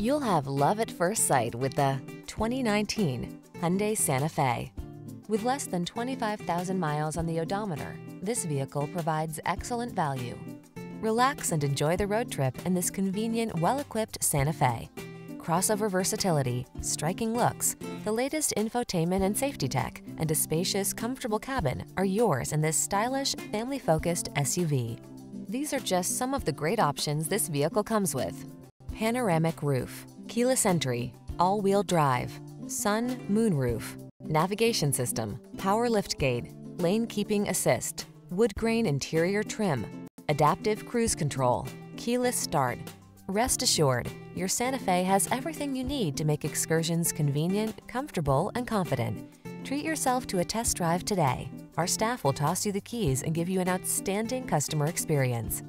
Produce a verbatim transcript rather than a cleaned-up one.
You'll have love at first sight with the twenty nineteen Hyundai Santa Fe. With less than twenty-five thousand miles on the odometer, this vehicle provides excellent value. Relax and enjoy the road trip in this convenient, well-equipped Santa Fe. Crossover versatility, striking looks, the latest infotainment and safety tech, and a spacious, comfortable cabin are yours in this stylish, family-focused S U V. These are just some of the great options this vehicle comes with: panoramic roof, keyless entry, all-wheel drive, sun moonroof, navigation system, power liftgate, lane keeping assist, wood grain interior trim, adaptive cruise control, keyless start. Rest assured, your Santa Fe has everything you need to make excursions convenient, comfortable, and confident. Treat yourself to a test drive today. Our staff will toss you the keys and give you an outstanding customer experience.